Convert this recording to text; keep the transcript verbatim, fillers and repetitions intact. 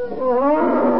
Oh.